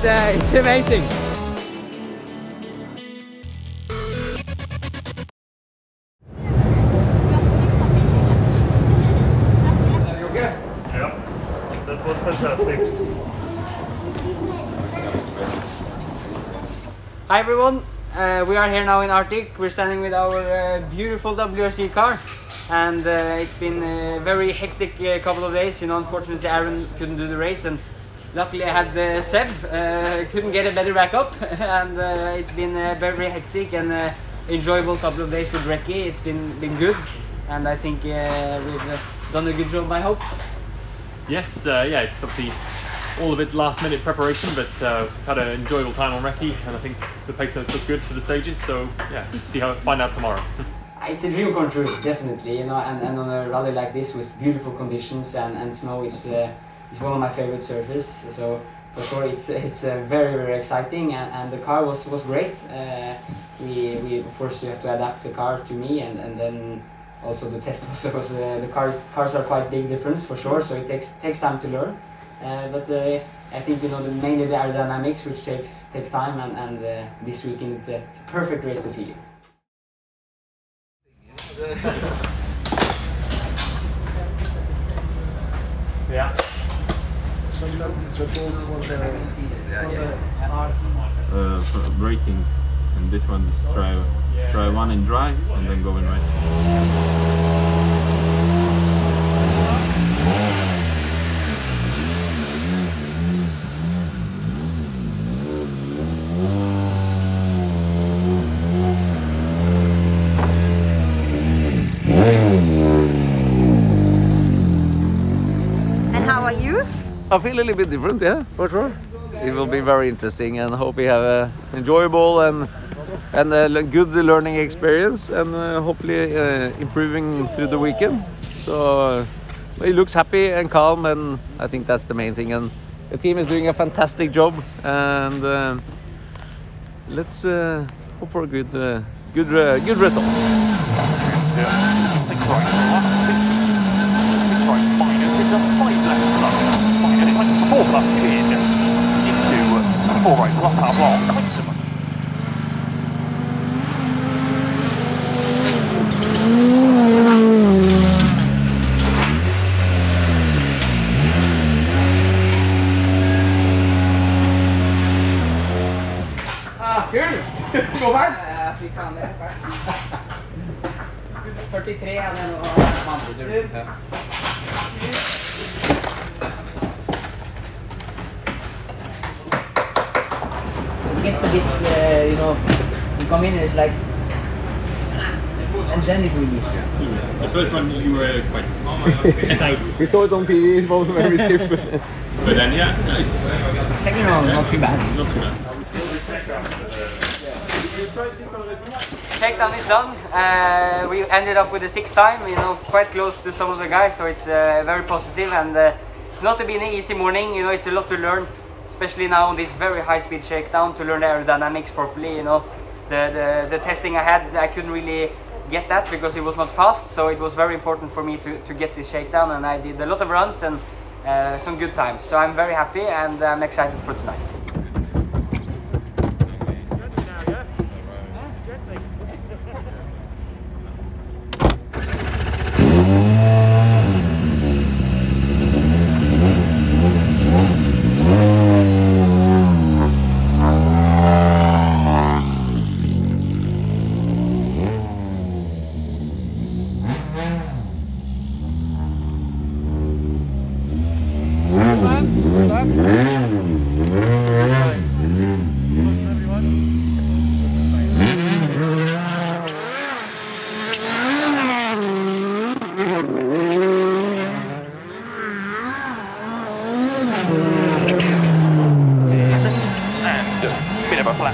it's amazing. Are you okay? Yeah, that was fantastic. Hi everyone, we are here now in Arctic. We're standing with our beautiful WRC car. And it's been a very hectic couple of days. You know, unfortunately Aaron couldn't do the race, and luckily I had Seb, couldn't get a better backup. And it's been very hectic and enjoyable couple of days with Reki. It's been good, and I think we've done a good job, I hope. Yes, yeah, it's obviously all of it last minute preparation, but we've had an enjoyable time on Reki, and I think the pace notes look good for the stages, so yeah, find out tomorrow. It's a dream come true, definitely, you know, and on a rally like this with beautiful conditions and snow, it's one of my favorite surfaces, so for sure it's very, very exciting, and the car was great. We of course you have to adapt the car to me, and then also the test was the cars are quite big difference for sure, so it takes time to learn, but I think, you know, mainly the aerodynamics, which takes time, and this weekend it's a perfect race to feel it. Yeah. For braking, and this one is try one and drive, and then go in right. I feel a little bit different, yeah, for sure. It will be very interesting, and hope we have an enjoyable and a good learning experience, and hopefully improving through the weekend. So he looks happy and calm, and I think that's the main thing. And the team is doing a fantastic job, and let's hope for a good result. Yeah. Four plus two in, into four right, block out long. Kul! Gå varm! Ja, fy fan, det är varmt. 43 hade jag nog mandeltur. It's a bit, you know, you come in and it's like, and then it releases. Yeah. The first one you were quite tight. We saw it on TV, it was very stiff. But then, yeah, it's... Second round, yeah, not too bad. Not too bad. Checkdown is done. We ended up with the 6th time, you know, quite close to some of the guys, so it's very positive, and it's not been an easy morning, you know, it's a lot to learn. Especially now on this very high-speed shakedown, to learn aerodynamics properly, you know. The testing I had, I couldn't really get that because it was not fast, so it was very important for me to get this shakedown, and I did a lot of runs and some good times. So I'm very happy, and I'm excited for tonight.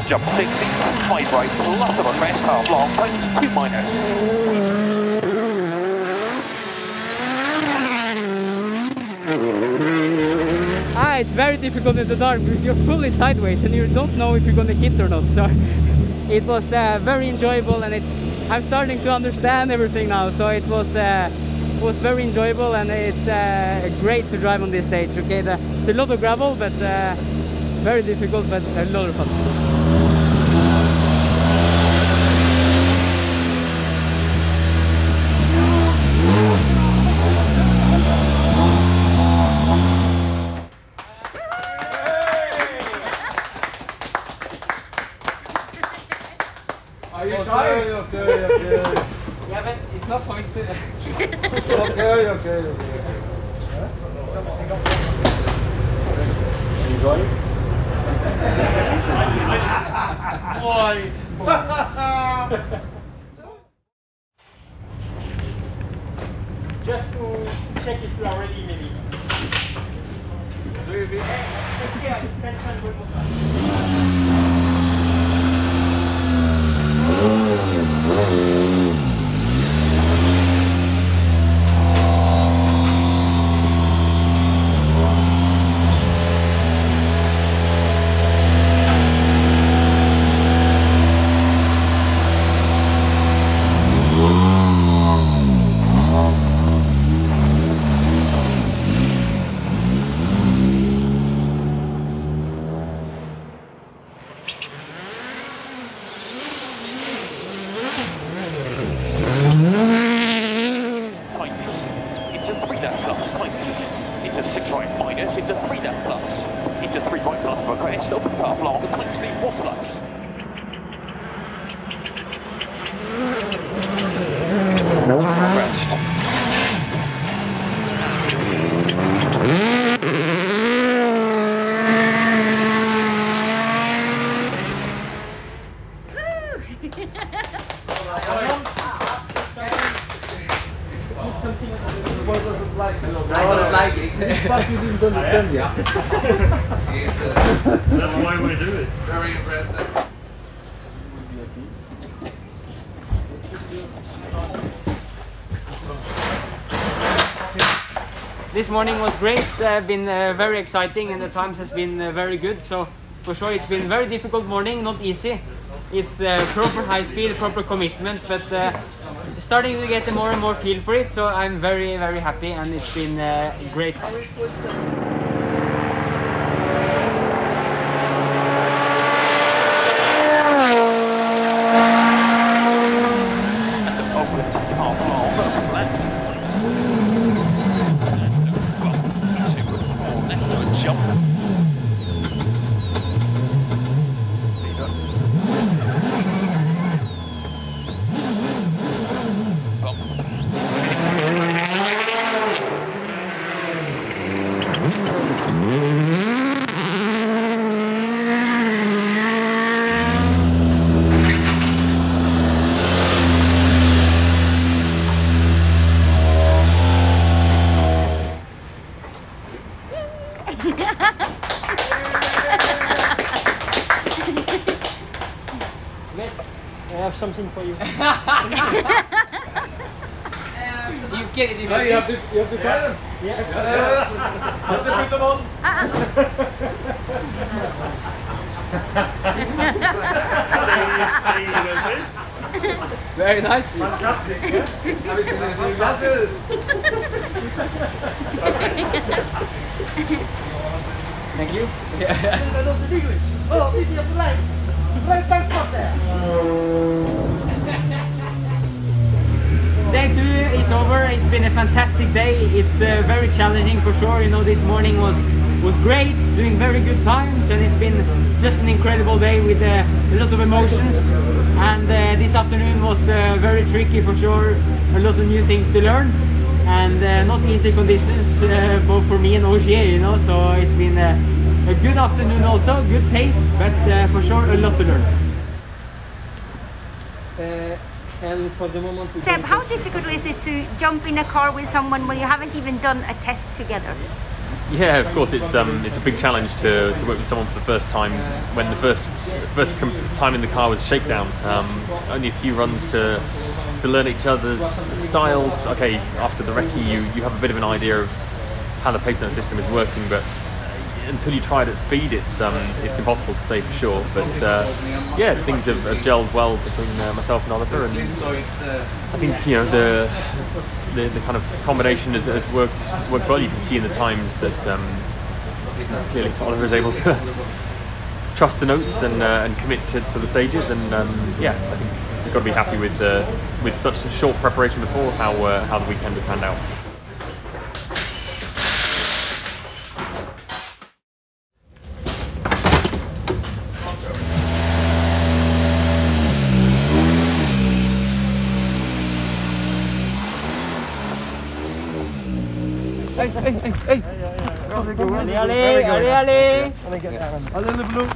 Jump 60, 5 right, lots of unrest, half long, points 2 minus. It's very difficult in the dark because you're fully sideways and you don't know if you're going to hit or not. So it was very enjoyable, and I'm starting to understand everything now. So it was very enjoyable, and it's great to drive on this stage. Okay, there's a lot of gravel, but Very difficult, but a lot of fun. Just to check if you are ready, maybe. That's why we do it. Very impressive. This morning was great. Been very exciting, and the times has been very good. So for sure, it's been very difficult morning, not easy. It's proper high speed, proper commitment, but starting to get more and more feel for it. So I'm very, very happy, and it's been great fun. Something for you. You get it. You have to try them. Yeah. You have to put them on. Very nice. Fantastic. Thank you. I love the English. Oh, meeting up right back up there. Day two is over. It's been a fantastic day. It's very challenging for sure. You know, this morning was great, doing very good times, and it's been just an incredible day with a lot of emotions. And this afternoon was very tricky for sure. A lot of new things to learn, and not easy conditions both for me and Ogier. You know, so it's been a good afternoon also, good pace, but for sure a lot to learn. And for the moment, Seb, how difficult is it to jump in a car with someone when you haven't even done a test together? Yeah, of course, it's a big challenge to work with someone for the first time when the first time in the car was shakedown. Only a few runs to learn each other's styles. Okay, after the recce, you have a bit of an idea of how the pace down system is working, but until you try it at speed, it's impossible to say for sure. But yeah, things have gelled well between myself and Oliver, and I think, you know, the kind of combination has worked well. You can see in the times that clearly Oliver is able to trust the notes and commit to the stages. And yeah, I think we've got to be happy with such short preparation before how the weekend has panned out. Hey, hey, hey, hey! Allez, allez, allez, allez! Allez, le bleu!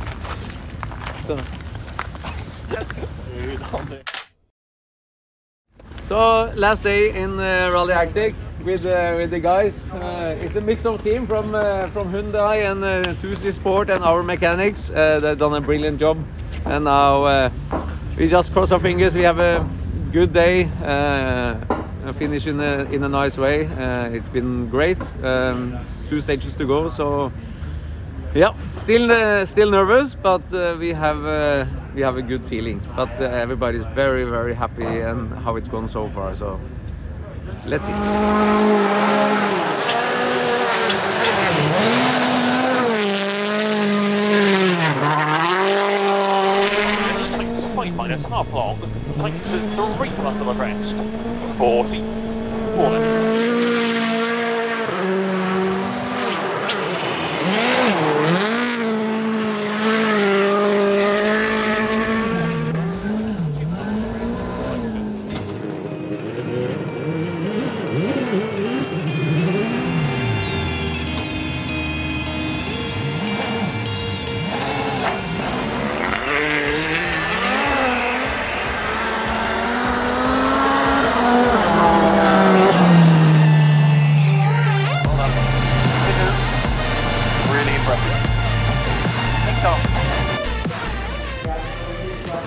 So, last day in Rally Arctic with the guys. It's a mix of team from Hyundai and 2C Sport and our mechanics. They've done a brilliant job, and now we just cross our fingers. We have a good day. Finish in a nice way. It's been great. 2 stages to go, so yeah, still nervous, but we have a good feeling. But everybody's very, very happy and how it's gone so far. So let's see. Minus half long, thanks to 3 plus of abreast, 40, 40.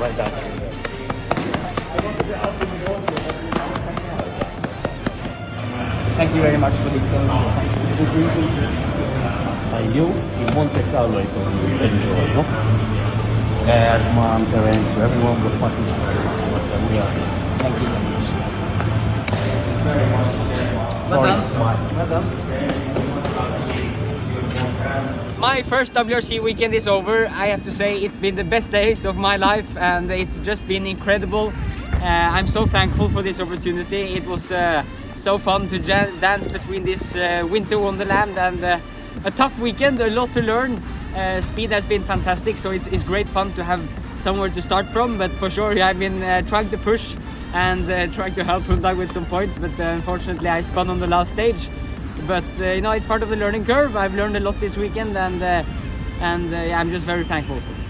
Right back. Thank you very much for this. I knew in Monte Carlo it would be enjoyed, no? And my parents, everyone will participate. Thank you very much. Sorry. My first WRC weekend is over. I have to say it's been the best days of my life, and it's just been incredible. I'm so thankful for this opportunity. It was so fun to dance between this winter wonderland and a tough weekend, a lot to learn. Speed has been fantastic, so it's great fun to have somewhere to start from, but for sure I've been trying to push and trying to help Hyundai with some points, but unfortunately I spun on the last stage. But you know, it's part of the learning curve. I've learned a lot this weekend, and I'm just very thankful.